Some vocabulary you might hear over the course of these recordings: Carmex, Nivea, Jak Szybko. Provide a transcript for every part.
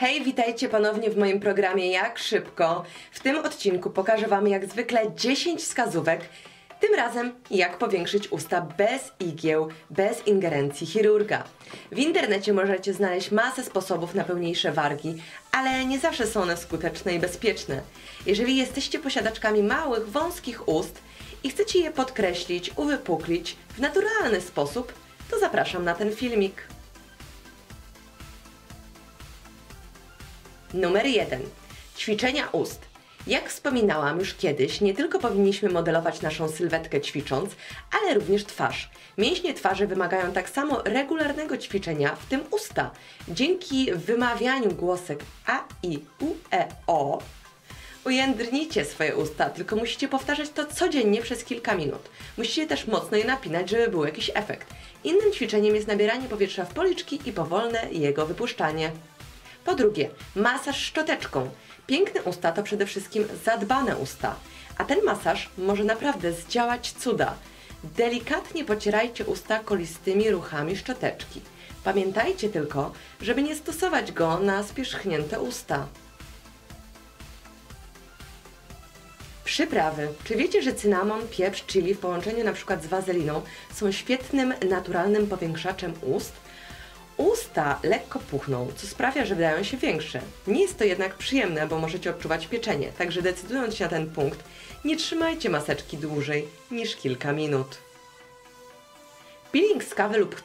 Hej, witajcie ponownie w moim programie Jak Szybko. W tym odcinku pokażę Wam jak zwykle 10 wskazówek, tym razem jak powiększyć usta bez igieł, bez ingerencji chirurga. W internecie możecie znaleźć masę sposobów na pełniejsze wargi, ale nie zawsze są one skuteczne i bezpieczne. Jeżeli jesteście posiadaczkami małych, wąskich ust i chcecie je podkreślić, uwypuklić w naturalny sposób, to zapraszam na ten filmik. Numer 1. Ćwiczenia ust. Jak wspominałam już kiedyś, nie tylko powinniśmy modelować naszą sylwetkę ćwicząc, ale również twarz. Mięśnie twarzy wymagają tak samo regularnego ćwiczenia, w tym usta. Dzięki wymawianiu głosek a, i, u, e, o ujędrnijcie swoje usta, tylko musicie powtarzać to codziennie przez kilka minut. Musicie też mocno je napinać, żeby był jakiś efekt. Innym ćwiczeniem jest nabieranie powietrza w policzki i powolne jego wypuszczanie. Po drugie, masaż szczoteczką. Piękne usta to przede wszystkim zadbane usta, a ten masaż może naprawdę zdziałać cuda. Delikatnie pocierajcie usta kolistymi ruchami szczoteczki. Pamiętajcie tylko, żeby nie stosować go na spierzchnięte usta. Przyprawy. Czy wiecie, że cynamon, pieprz, chili w połączeniu np. z wazeliną są świetnym, naturalnym powiększaczem ust? Usta lekko puchną, co sprawia, że wydają się większe. Nie jest to jednak przyjemne, bo możecie odczuwać pieczenie, także decydując się na ten punkt, nie trzymajcie maseczki dłużej niż kilka minut. Peeling z kawy lub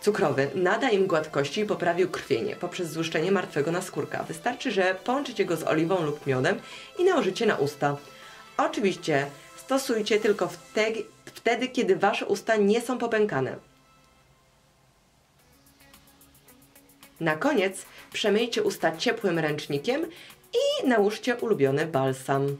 cukrowy nada im gładkości i poprawił krwienie poprzez złuszczenie martwego naskórka. Wystarczy, że połączycie go z oliwą lub miodem i nałożycie na usta. Oczywiście stosujcie tylko wtedy, kiedy wasze usta nie są popękane. Na koniec przemyjcie usta ciepłym ręcznikiem i nałóżcie ulubiony balsam.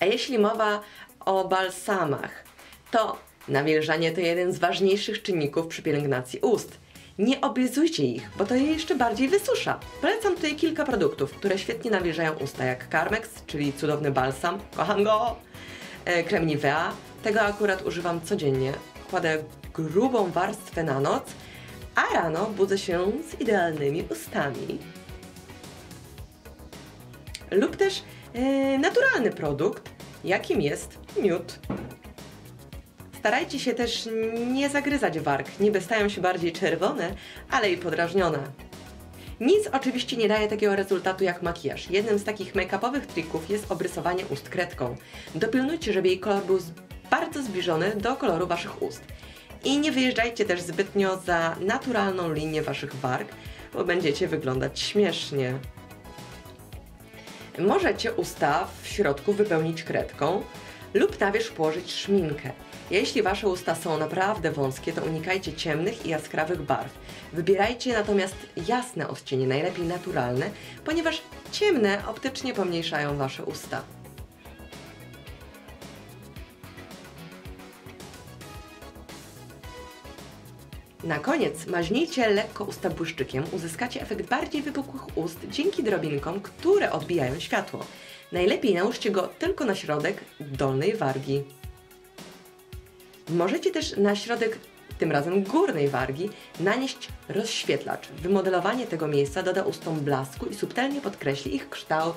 A jeśli mowa o balsamach, to nawilżanie to jeden z ważniejszych czynników przy pielęgnacji ust. Nie oblizujcie ich, bo to je jeszcze bardziej wysusza. Polecam tutaj kilka produktów, które świetnie nawilżają usta, jak Carmex, czyli cudowny balsam, kocham go, krem Nivea, tego akurat używam codziennie, kładę grubą warstwę na noc, a rano budzę się z idealnymi ustami. Lub też naturalny produkt, jakim jest miód. Starajcie się też nie zagryzać warg, niby stają się bardziej czerwone, ale i podrażnione. Nic oczywiście nie daje takiego rezultatu jak makijaż. Jednym z takich make-upowych trików jest obrysowanie ust kredką. Dopilnujcie, żeby jej kolor był bardzo zbliżony do koloru waszych ust. I nie wyjeżdżajcie też zbytnio za naturalną linię waszych warg, bo będziecie wyglądać śmiesznie. Możecie usta w środku wypełnić kredką lub na wierzch położyć szminkę. Jeśli wasze usta są naprawdę wąskie, to unikajcie ciemnych i jaskrawych barw. Wybierajcie natomiast jasne odcienie, najlepiej naturalne, ponieważ ciemne optycznie pomniejszają wasze usta. Na koniec maźnijcie lekko usta błyszczykiem, uzyskacie efekt bardziej wypukłych ust dzięki drobinkom, które odbijają światło. Najlepiej nałóżcie go tylko na środek dolnej wargi. Możecie też na środek, tym razem górnej wargi, nanieść rozświetlacz. Wymodelowanie tego miejsca doda ustom blasku i subtelnie podkreśli ich kształt.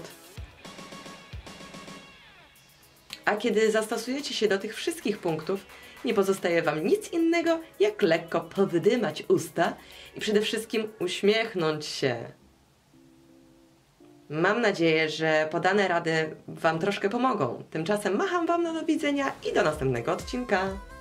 A kiedy zastosujecie się do tych wszystkich punktów, nie pozostaje Wam nic innego, jak lekko powydymać usta i przede wszystkim uśmiechnąć się. Mam nadzieję, że podane rady Wam troszkę pomogą. Tymczasem macham Wam na do widzenia i do następnego odcinka.